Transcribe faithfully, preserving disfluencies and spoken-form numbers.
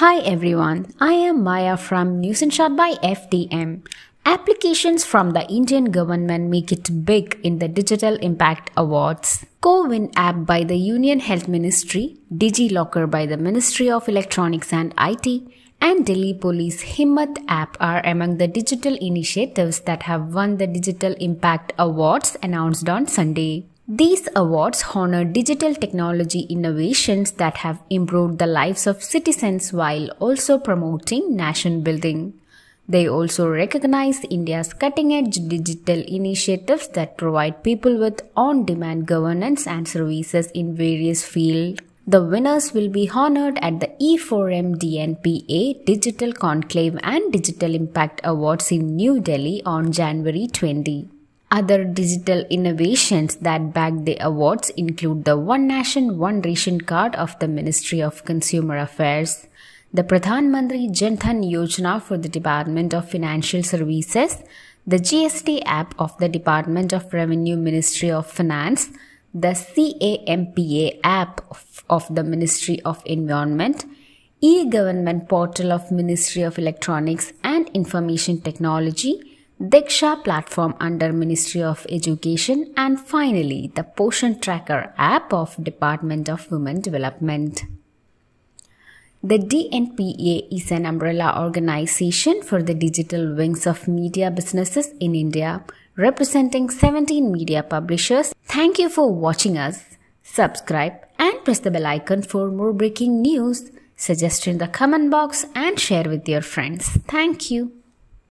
Hi everyone, I am Maya from News and Shot by F T M. Applications from the Indian government make it big in the Digital Impact Awards. CoWin app by the Union Health Ministry, DigiLocker by the Ministry of Electronics and I T, and Delhi Police Himmat app are among the digital initiatives that have won the Digital Impact Awards announced on Sunday. These awards honor digital technology innovations that have improved the lives of citizens while also promoting nation building. They also recognize India's cutting-edge digital initiatives that provide people with on-demand governance and services in various fields. The winners will be honored at the E four M D N P A Digital Conclave and Digital Impact Awards in New Delhi on January twentieth. Other digital innovations that back the awards include the One Nation, One Ration Card of the Ministry of Consumer Affairs, the Pradhan Mantri Jan Dhan Yojana for the Department of Financial Services, the G S T app of the Department of Revenue Ministry of Finance, the C A M P A app of, of the Ministry of Environment, e-Government portal of Ministry of Electronics and Information Technology, Diksha platform under Ministry of Education, and finally the Poshan Tracker app of Department of Women Development. The D N P A is an umbrella organization for the digital wings of media businesses in India, representing seventeen media publishers. Thank you for watching us. Subscribe and press the bell icon for more breaking news. Suggest in the comment box and share with your friends. Thank you.